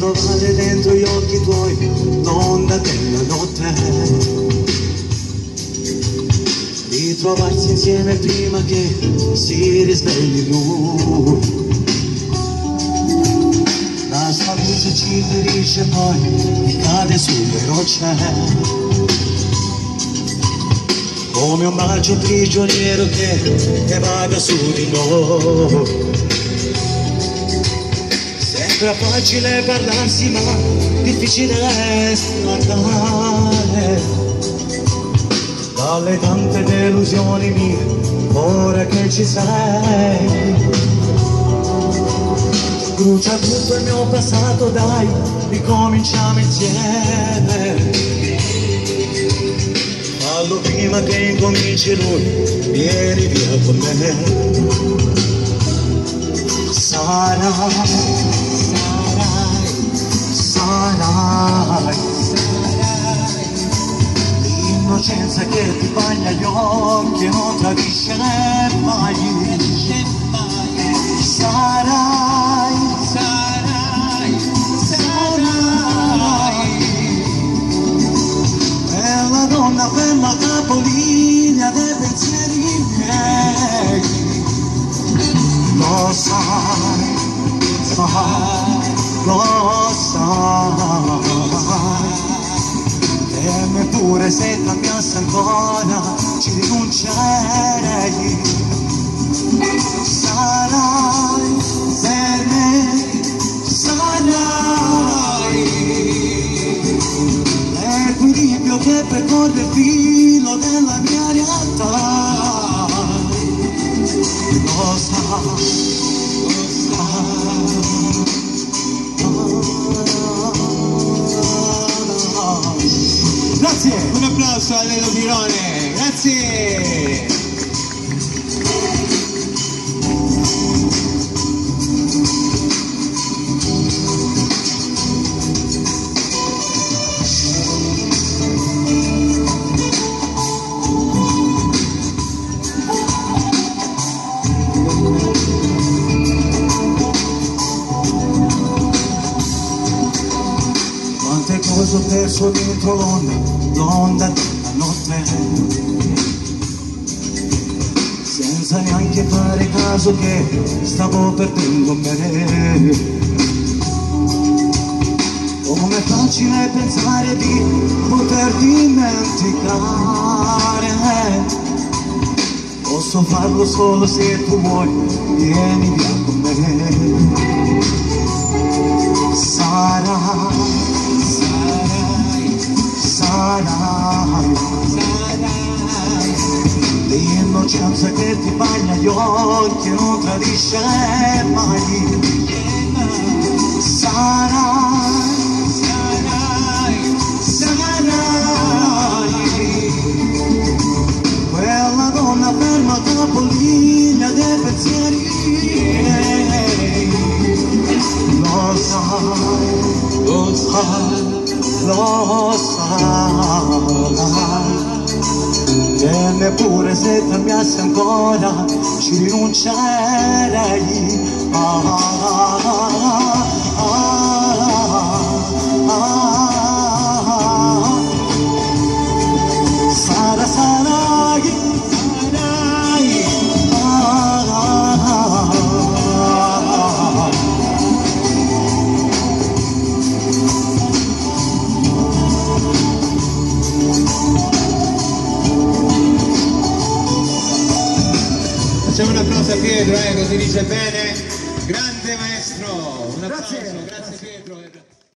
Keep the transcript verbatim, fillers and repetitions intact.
trovare dentro gli occhi tuoi l'onda della notte, ritrovarsi insieme prima che si risvegli lui. La sua luce ci ferisce e poi cade sulle rocce, come un bacio prigioniero che evaga su di noi. Sembra facile parlarsi ma difficile è staccare dalle tante delusioni mie, ora che ci sei. Brucia tutto il mio passato, dai, ricominciamo insieme. Fallo prima che incominci lui, vieni via con me. Sarai, sarai, sarai, sarai, l'innocenza che ti bagna gli occhi e non tradisce mai. Sarai, sarai, sarai, è la donna per la capolinea dei pensieri miei. Lo sai, sai, lo sai, e neppure se cambiasse ancora ci rinuncerei. Sarai per me, sarai, l'equilibrio che percorre il filo della mia realtà. Lo sai, lo sai. Grazie, un applauso a Lelo Pirone, grazie. Ho perso dentro l'onda, l'onda della notte, senza neanche fare caso che stavo perdendo me. Com'è facile pensare di poter dimenticare, posso farlo solo se tu vuoi, vieni via con me. Sarai, sarai, sarai, l'innocenza che ti bagna gli occhi e non tradisce mai. Sarai, sarai, sarai, quella donna ferma capolinea dei pensieri. Lo sai, lo sai, lo sai, che neppure se cambiasse ancora ci rinuncerei. Ah, ah, ah, ah, ah. Sarai, sarai, sarai, ah, ah, ah, ah. Facciamo un applauso a Pietro, eh, così dice bene, grande maestro, un applauso, grazie, grazie Pietro.